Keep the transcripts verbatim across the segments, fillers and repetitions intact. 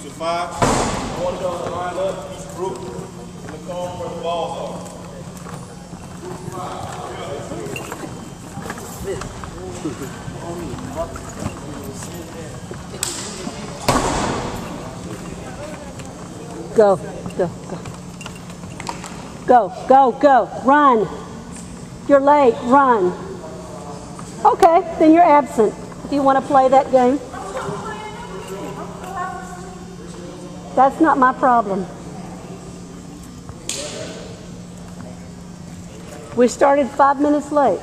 groups of five. One of those line up, each group, and look on where the balls are. Group five. Go, go, go. Go, go, go. Run. You're late. Run. Okay, then you're absent. Do you want to play that game? That's not my problem. We started five minutes late.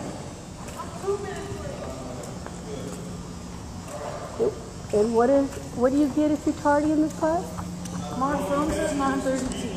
And what is what do you get if you're tardy in this class? My phone says nine thirty-two.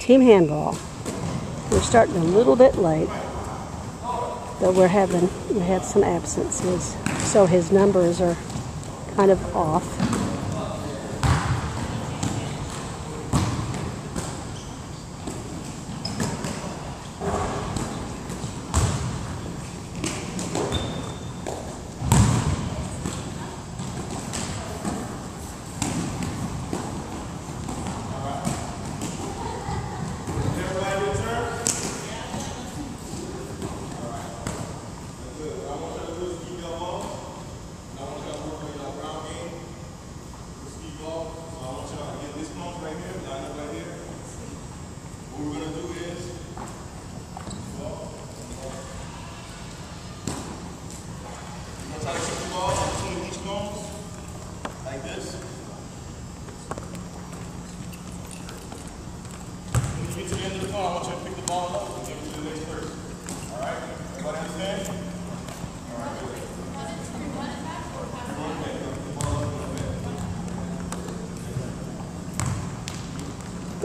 Team handball. We're starting a little bit late, but we're having we have some absences, so his numbers are kind of off.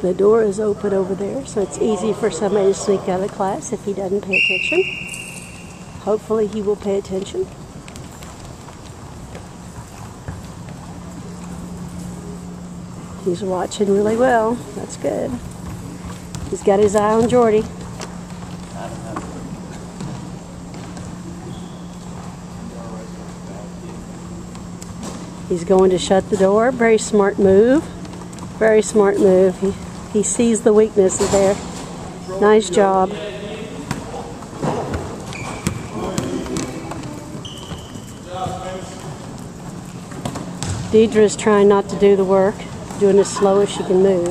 The door is open over there, so it's easy for somebody to sneak out of class if he doesn't pay attention. Hopefully he will pay attention. He's watching really well. That's good. He's got his eye on Jordy. He's going to shut the door. Very smart move. Very smart move. He He sees the weaknesses there. Nice job. Deidre's trying not to do the work, doing as slow as she can move.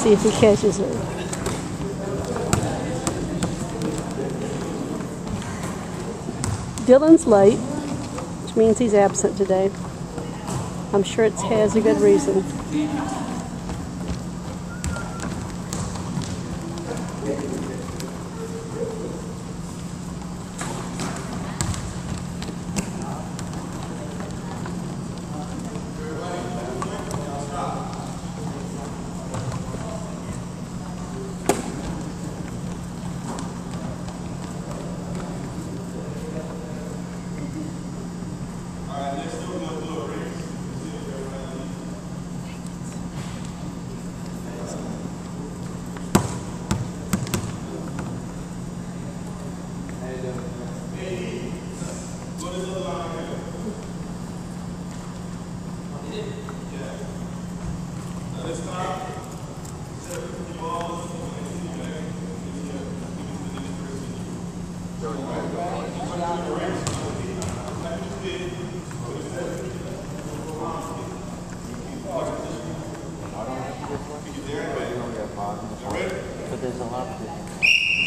See if he catches her. Dylan's late, which means he's absent today. I'm sure it has a good reason.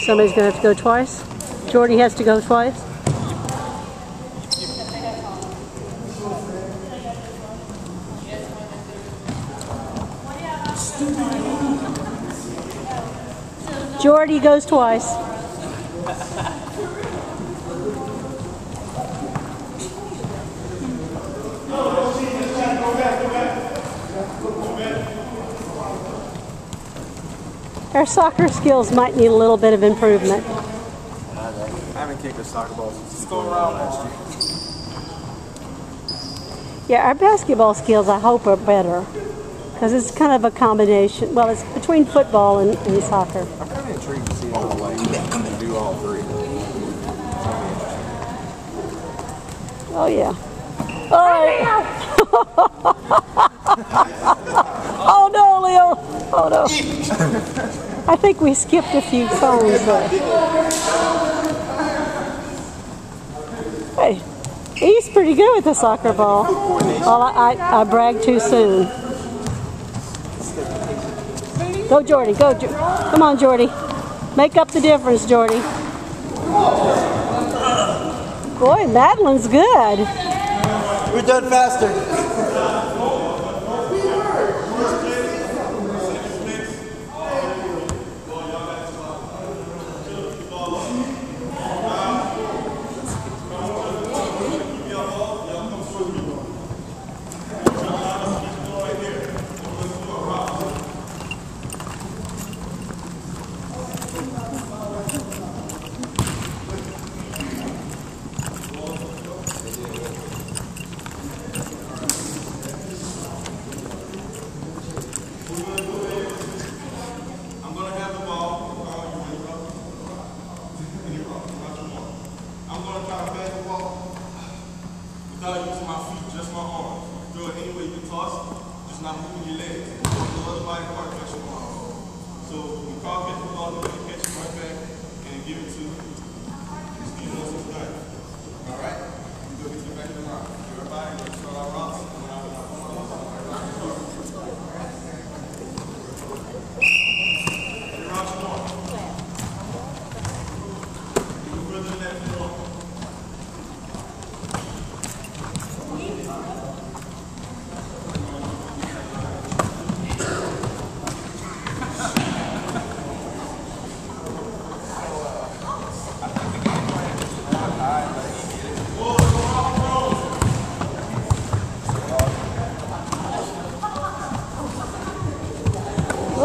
Somebody's going to have to go twice? Jordy has to go twice? Jordy goes twice. Our soccer skills might need a little bit of improvement. I haven't kicked a soccer ball since the school around last year. Yeah, our basketball skills, I hope, are better. Because it's kind of a combination. Well, it's between football and, and soccer. I'm kind of intrigued to see how the light can do all three. Oh, yeah. Oh, oh no, Leo. Oh, no. I think we skipped a few phones. But... Hey, he's pretty good with the soccer ball. Well, I, I, I bragged too soon. Go, Jordy. Go, Jordy. Come on, Jordy. Make up the difference, Jordy. Boy, Madeline's good. We're done faster.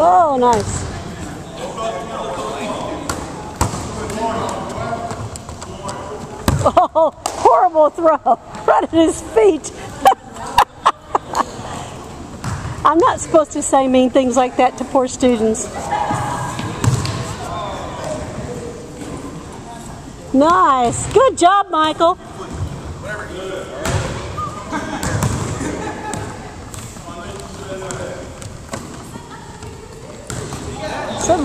Oh, nice. Oh, horrible throw. Right at his feet. I'm not supposed to say mean things like that to poor students. Nice. Good job, Michael. Some.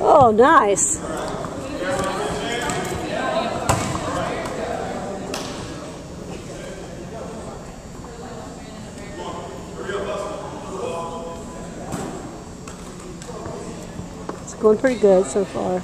Oh, nice. It's going pretty good so far.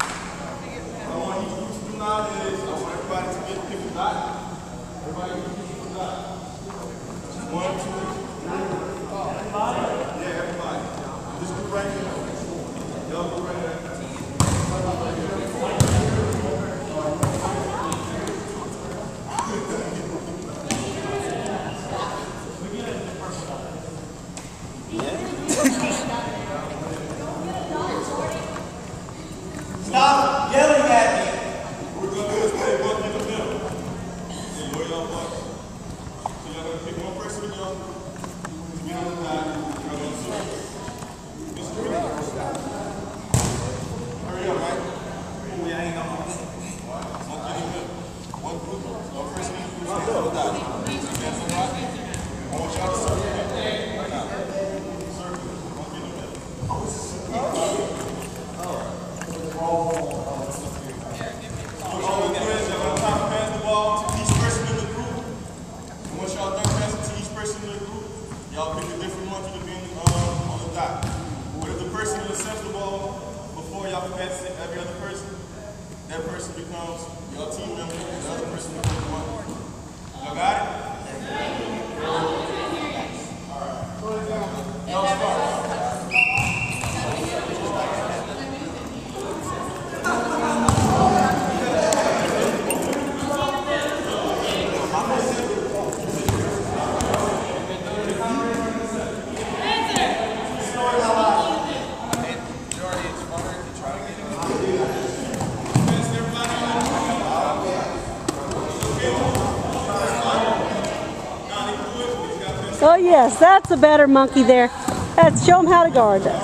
Y'all pick a different one that person becomes your team member and the other person becomes one. Y'all got it? All right. Y'all start. Oh yes, that's a better monkey there. Let's show him how to guard that.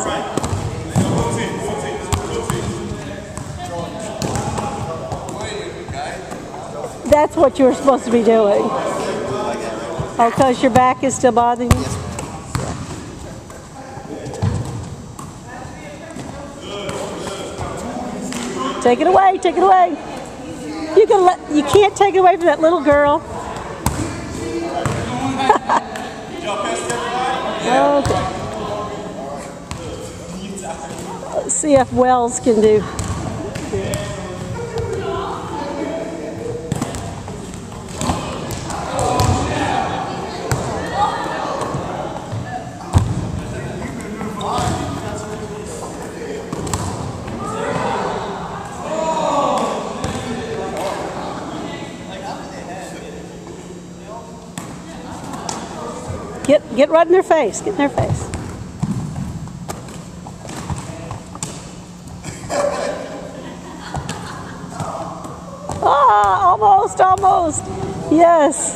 That's what you were supposed to be doing. Oh, because your back is still bothering you? Take it away, take it away. You can let, you can't take it away from that little girl. Okay. Let's see if Wells can do. Get, get right in their face, get in their face. Ah, almost, almost. Yes.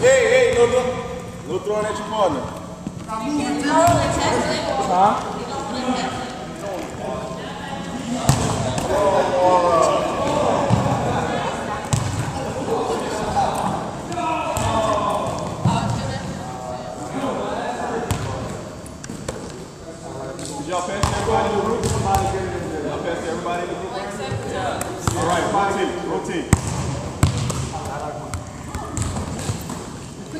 Hey, hey, no, no. No throwing at your partner. Huh? Oh. Y'all pass everybody in the group? Y'all pass everybody in the group? Yeah. All right, rotate,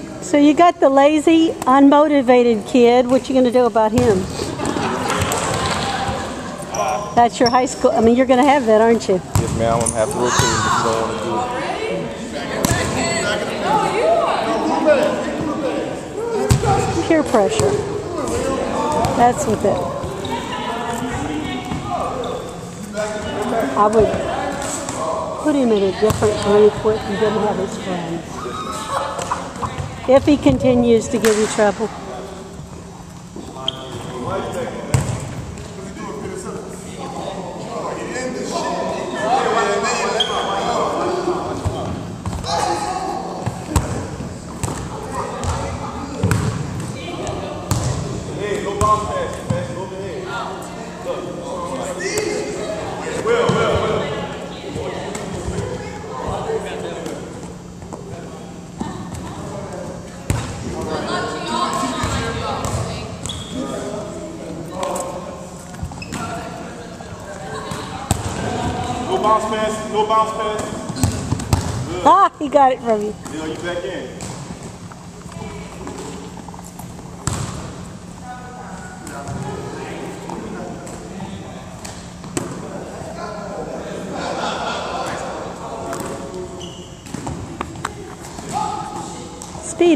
rotate. So you got the lazy, unmotivated kid. What you gonna do about him? Uh, That's your high school. I mean, you're gonna have that, aren't you? Yes, ma'am. I'm gonna have to rotate if you don't wanna do it. Already? Peer pressure. That's with it. I would put him in a different group where he didn't have his friends. If he continues to give you trouble. Bounce pass, no bounce pass. Good. Ah, he got it from you. Now you back in.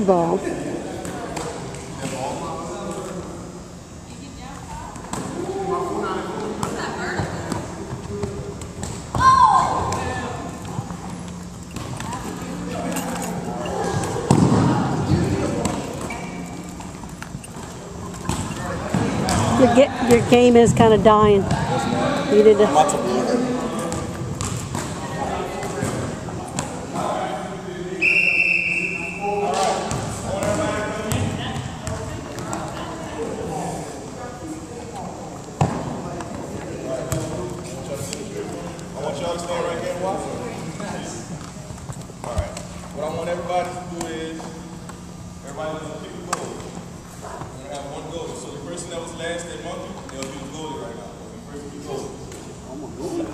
Speedball. Your, get, your game is kind of dying. You did a, I want y'all to stay right there and watch it. All right. What I want everybody to do is everybody to pick a goal. Have one goalie. So the person that was last that monkey, they'll be the goalie right now. The person be goalie. I'm a goalie.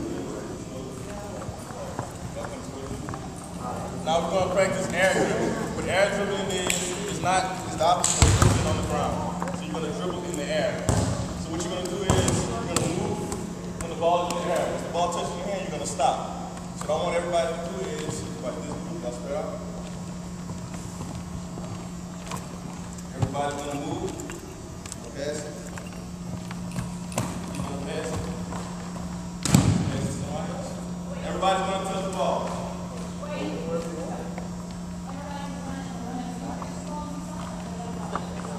Now we're going to practice air dribbling. What air dribbling is, is not, it's the opposite of dribbling on the ground. So you're going to dribble in the air. So what you're going to do is, you're going to move when the ball is in the air. Once the ball touches your hand, you're going to going to stop. So what I want everybody to do is, like this group, y'all spread out. Everybody's going to move. Go past it. You go past it. Pass it to somebody else. Everybody's going to touch the ball.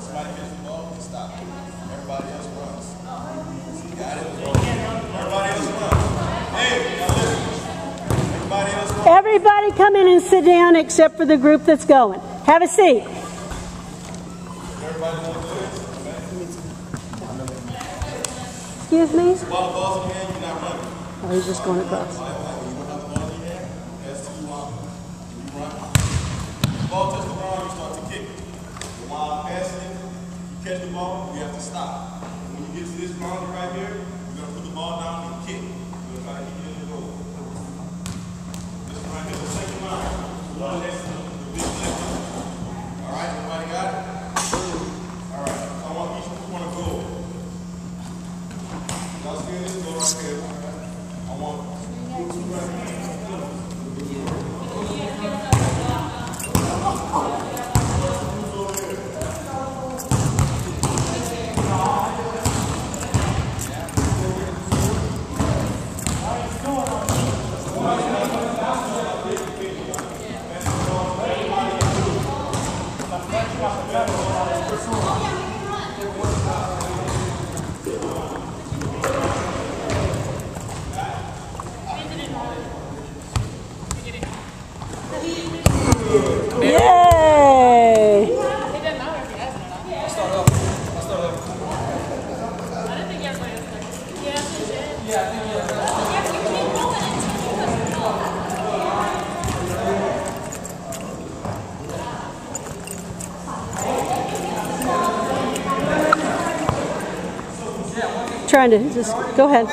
Somebody catch the ball and stop. Everybody else runs. You got it. Everybody else runs. Hey, now listen. Everybody else runs. Everybody come in and sit down except for the group that's going. Have a seat. Excuse me? Oh, he's just going across. Ball touches the ground, you start to kick. While passing, you catch the ball, we have to stop. When you get to this boundary right here, you're going to put the ball down and kick. You're going to try to get it in the goal. This one right here is the second line. The one that's the big left. All right, everybody got it? All right, I want each one to go. Y'all see this? Go right here. I want two right here. Trying to just go ahead.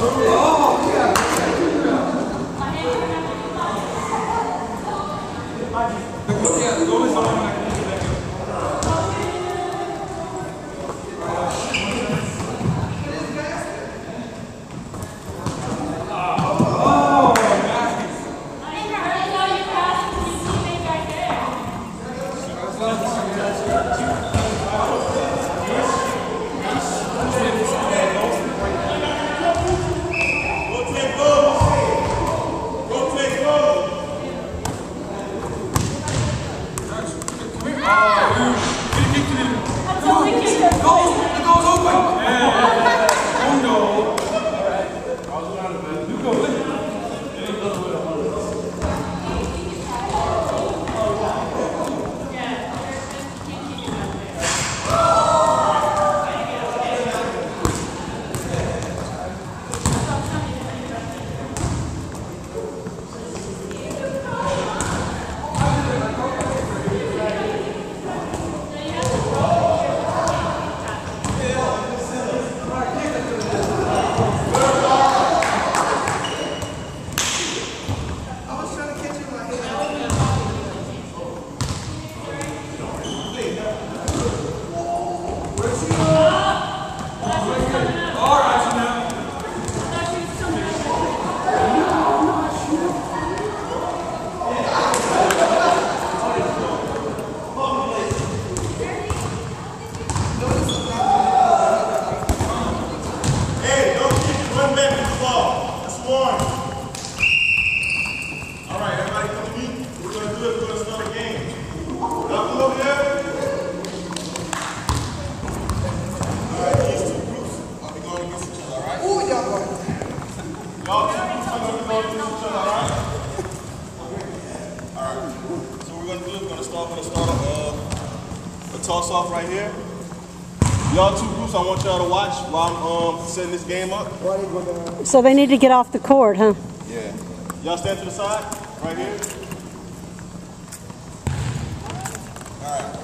Go, go, go. start, gonna start a, uh, a toss off right here. Y'all two groups, I want y'all to watch while I'm um, setting this game up. So they need to get off the court, huh? Yeah. Y'all stand to the side, right here. All right.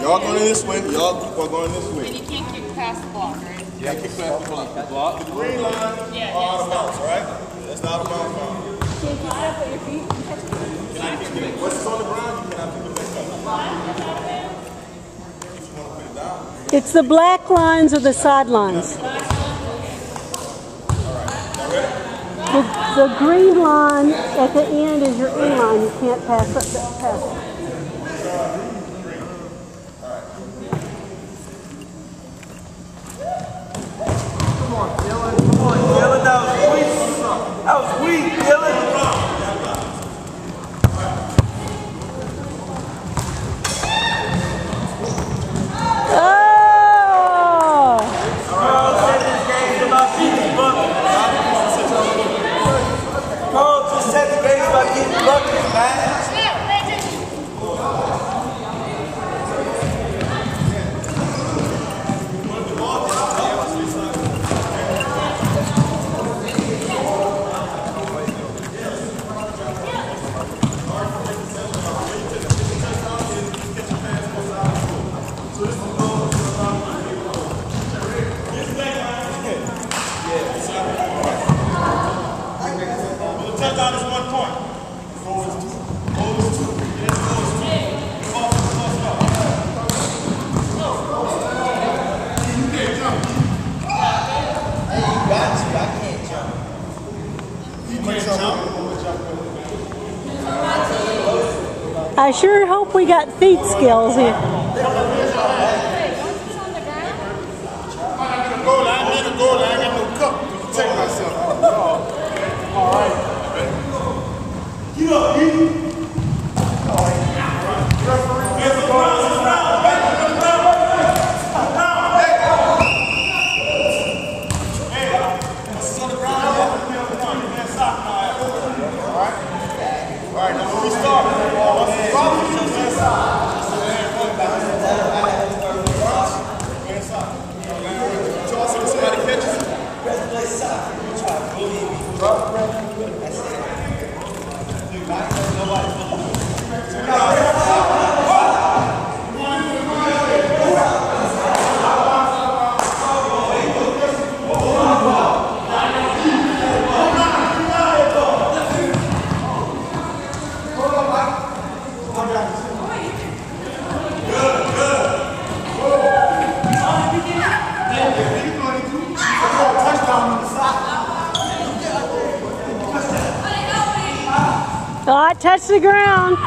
Y'all going this way, y'all are going this way. And you can't kick past the block, right? Yeah, kick past the block. The block, the green line, yeah, are out of bounds, right? That's not out of bounds. Can you get up at your feet? What's on the ground? You cannot pick it back up. It's the black lines or the sidelines. All right, the, the green line at the end is your in line. You can't pass up past it. I sure hope we got feet skills here. Touch the ground. I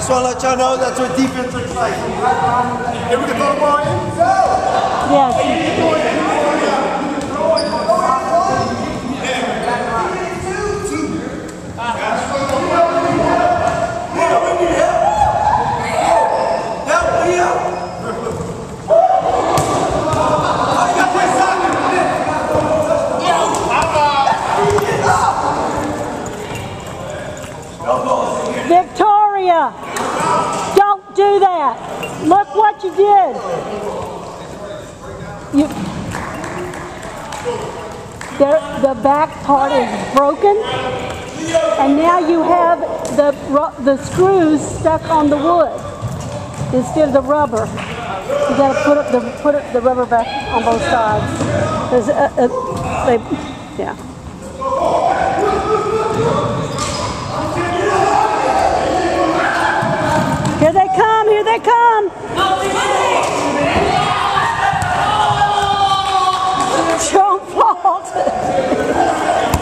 just want to let y'all know that's what defense looks like. Here we go, boy. Yes. Oh, you did. You, the, the back part is broken, and now you have the, the screws stuck on the wood instead of the rubber. You got to put up the put up the rubber back on both sides. There's a, a, they, yeah. Here they come! Here they come! It's your own fault.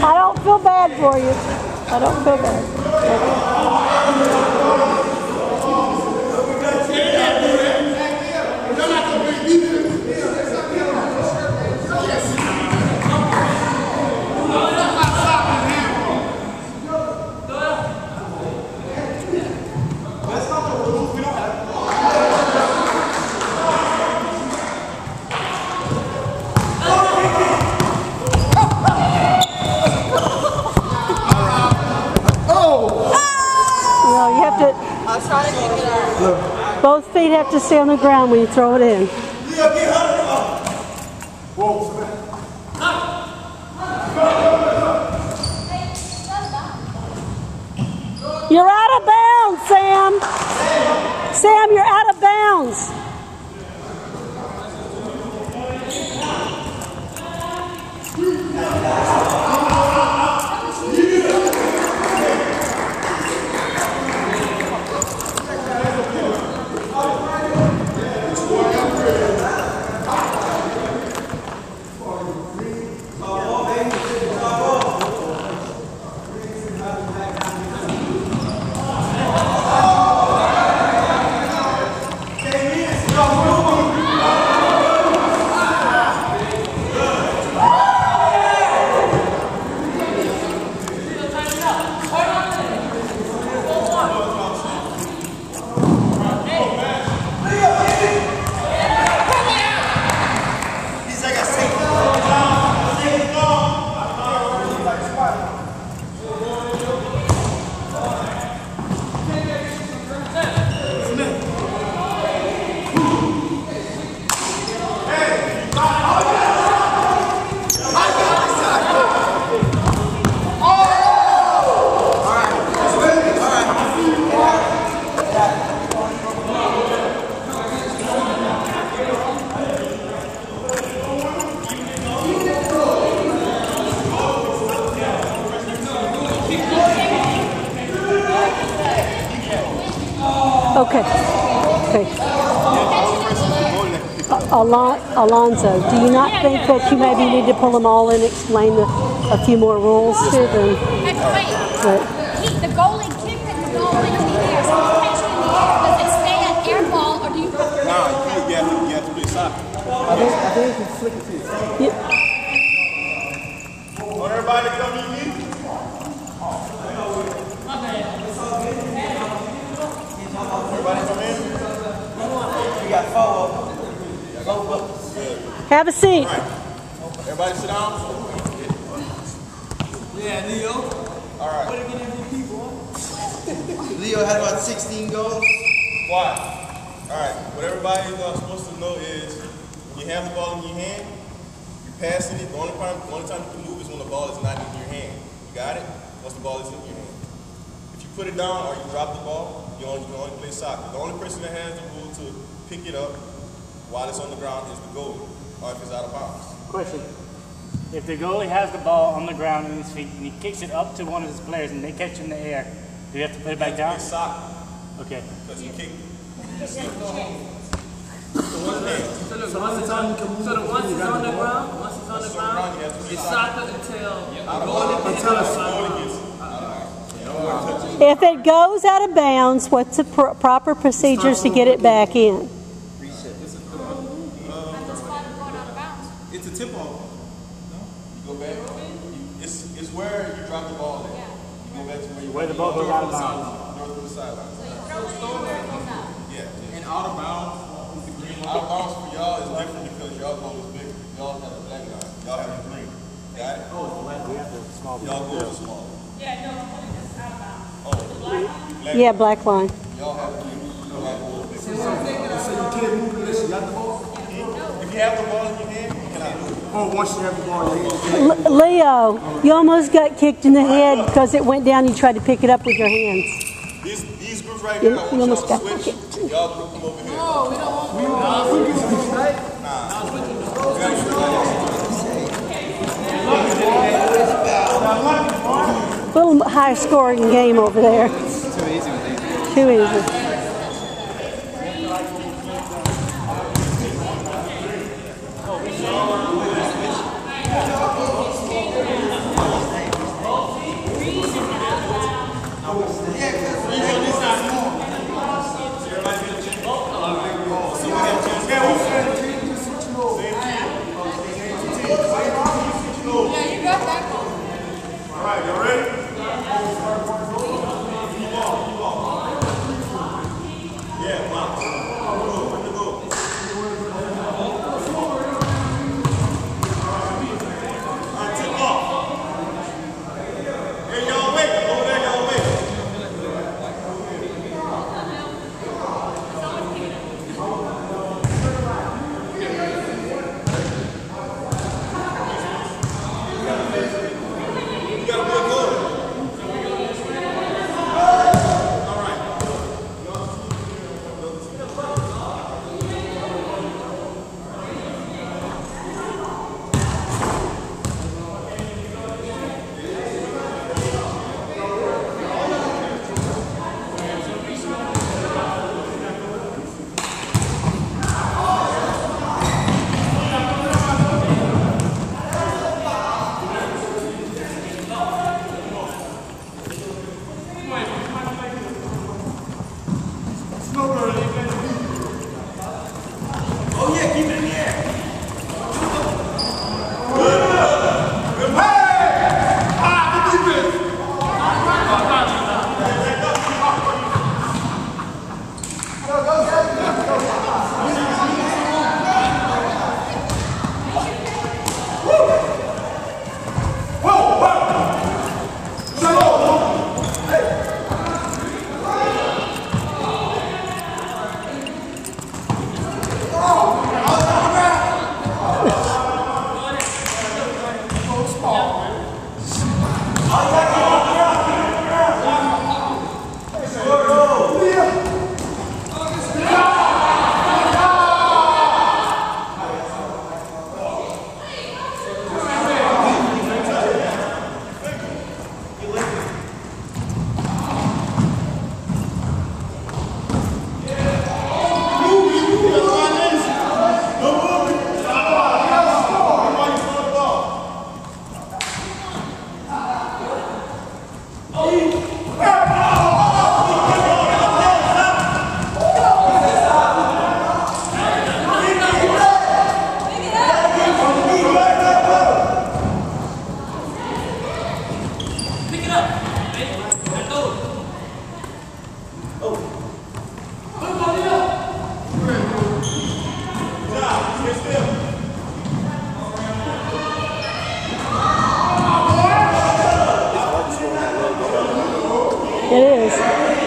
I don't feel bad for you. I don't feel bad. Both feet have to stay on the ground when you throw it in. You're out of bounds, Sam. Sam, you're out of bounds. Okay. Okay. Alon Alonzo, do you not think that you maybe need to pull them all in and explain the, a few more rules to them? Right. Keep the goalie kick and the goalie in the air. So you catch it in the air. Does it stay at air ball, or do you have to? No, you have to, you have to play soccer. I think, I think you can flick it to your side. Yep. Want everybody to come to you? Have a seat. Everybody sit down. Yeah, Leo. All right. What did M V P, boy? Leo had about sixteen goals. Why? All right. What everybody is uh, supposed to know is when you have the ball in your hand, you pass it. The only time, the only time you can move is when the ball is not in your hand. You got it? Once the ball is in your hand. If you put it down or you drop the ball, you only, you only play soccer. The only person that has the rule to pick it up while it's on the ground is the goalie, or if it's out of bounds. Question. If the goalie has the ball on the ground in his feet and he kicks it up to one of his players and they catch it in the air, do you have to put it back down? It's soccer. Okay. Because he kicked it. So once it's on the ground, once it's on the ground, it's soccer until the goalie gets out. If it goes out of bounds, what's the pr proper procedures to get it back in? Tip off. No? You go back. It's, it's where you drop the ball at. You go back to where you where the ball goes out of bounds. North through the sideline. So you throw it anywhere it goes out. Yeah. And out of bounds, out of bounds for y'all is different because y'all goal is bigger. Y'all have a black line. Y'all have a green. Got it? Oh, black. We have the small. Y'all goal is small. Yeah, no, it's out of bounds. Oh, black line. Yeah, black line. Y'all have a green. Y'all have a little bigger. do something. They say you can't move unless you got the ball. If you have the ball in your hand, you cannot move. Or once you have the ball in your hand. Leo, you almost got kicked in the head because it went down and you tried to pick it up with your hands. These, these groups right here, I want y'all to switch. Y'all group them over here. No, we don't want to. Nah, we can switch, right? Nah. Now switching the bros. You got to switch. Little high scoring game over there. It's too easy with these. Too easy.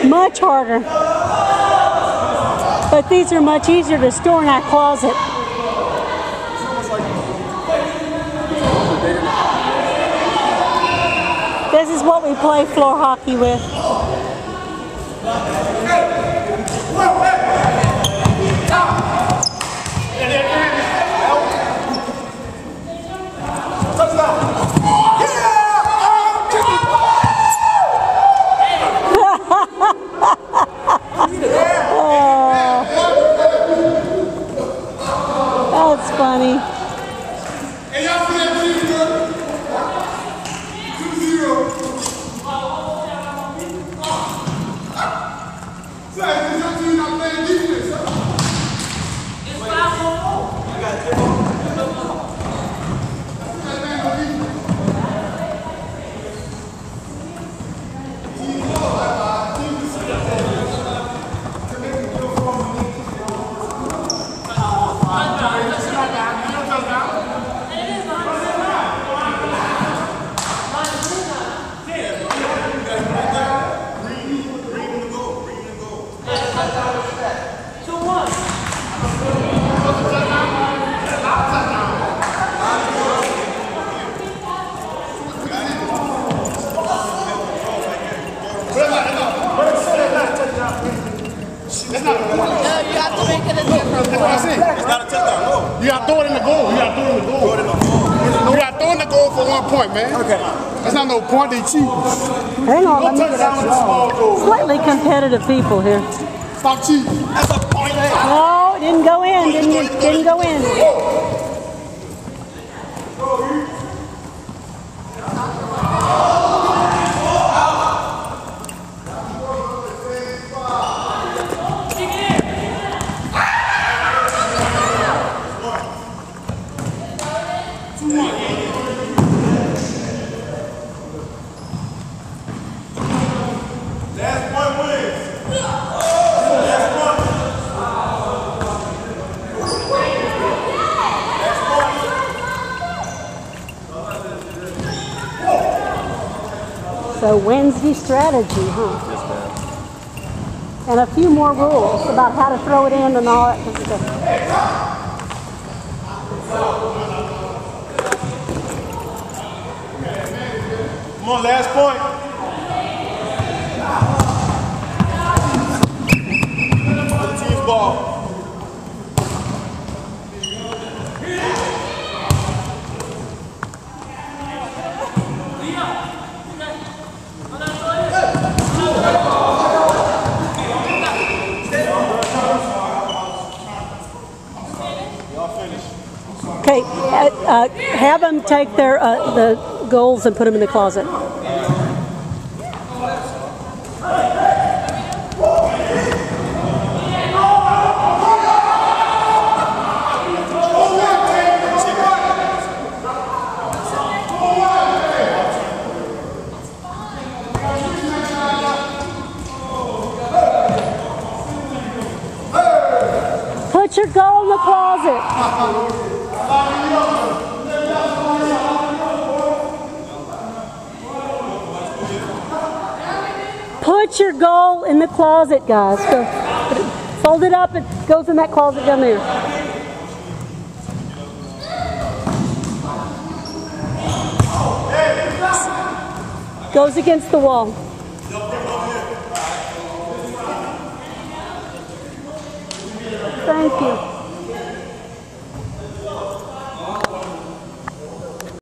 Much harder, but these are much easier to store in our closet. This is what we play floor hockey with. Funny. Hey, y'all see that team, bro? two zero. throw it in the goal. You gotta throw it in the goal. You gotta throw it in the goal for one point, man. Okay. That's not no point, they cheat. Hang on, let me get out the small goal. Slightly competitive people here. Stop cheating. That's a point. No, it didn't go in. Didn't didn't, didn't go in. So Wednesday strategy, huh? Yes, ma'am. And a few more rules about how to throw it in and all that kind of stuff. Come on, last point. Okay, uh, have them take their uh, the goals and put them in the closet. Put your goal in the closet. Put your goal in the closet, guys. So fold it up, it goes in that closet down there. Goes against the wall. Thank you.